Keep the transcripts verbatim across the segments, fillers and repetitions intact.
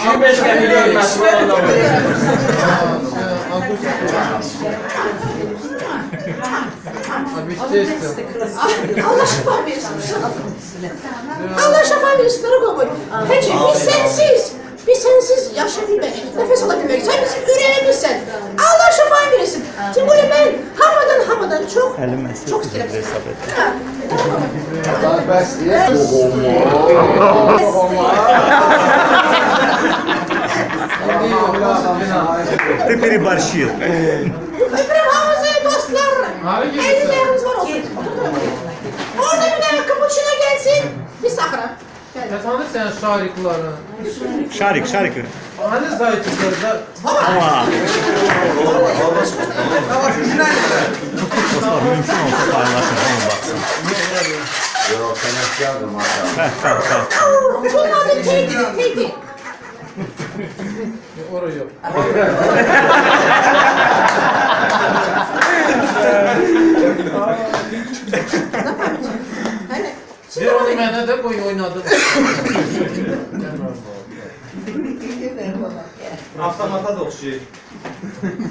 Χίλιες και χιλιάδες Allah şifa versin Allah şifa versin merhaba boy. Peki biz sensiz, biz sensiz yaşayabilmek, nefes alabilmek, sen bizim üreyebilsen. Allah şifa versin. Şimdi böyle ben havadan havadan çok çok isterim. Ты переборщил. Ellerimiz var olsun. Orada bir de kapuçino gelsin, bir sahra. Tanır sen şarikları. Şarik, şarik. Hani zayıflarda. Ama. Ama şu günler. Dostlar mümkün olsa paylaşın, ona baksın. Yok, sen eşyadın maşallah. Tamam, tamam. Bunun adı Teddy, Teddy. Oraya. Bir onu mənə də qoy oynadım. Avtomata da oxşayır.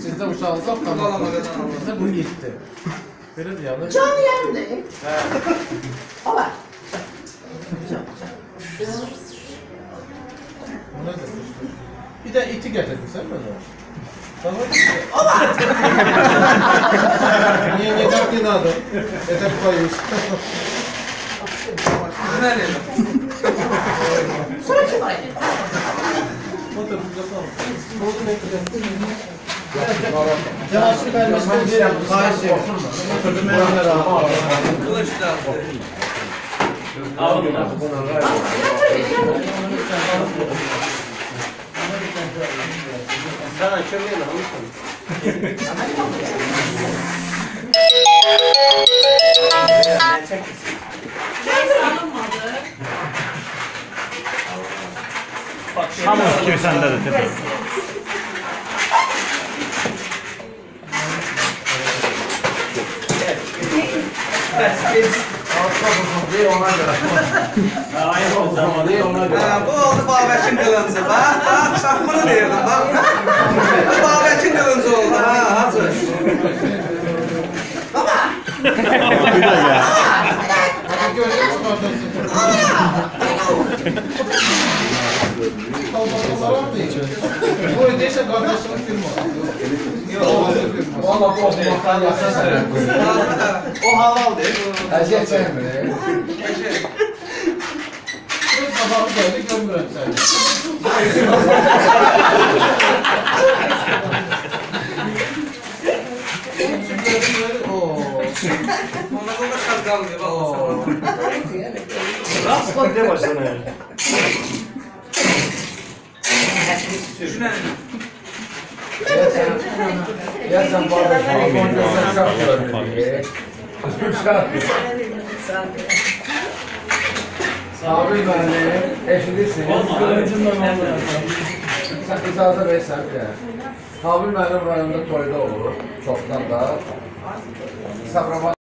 Siz də uşağınızı avtomata. Bu yetdi. Belə də yanır. Can yandı. Hə. Ola. Bir də iti gətirmisən mənə. Ola. Niyə nə dərdin adı? Etər qoyuz. Sonra kim var edin? Yavaşlık vermiştim diyelim. Karşı. Kılıç da. Alın. Sana kömeğin almışsın. Çekilsin. Hamur fikir səndə də təbə. Bəs biz alçabızın deyə ona görə. Ayıq o zaman deyə ona görə. Bu oldu Babəkin qılıncı, bax, bax, şaxmını deyirdim, bax. Babəkin qılıncı oldu, ha, hacı. Baba! Bir də gəl. Bu ödeyse kardeşinin filmi olur. Valla bu otomaktan yasa seren koyuyor. O halal değil. Ecek çekmir. Ecek. Biz babamı geldik, gömürüm seni. Ona kadar kalkan diye bakmasın. Rastla bile başlana yani. Şuna. Ya sen bağırma. Sen şarkılar. Üç şarkı. Sabri beni eşlisin. Sakızağıza beş şarkı ya. Sabri benim rayonda toyda olur. Çoktan da. Sabri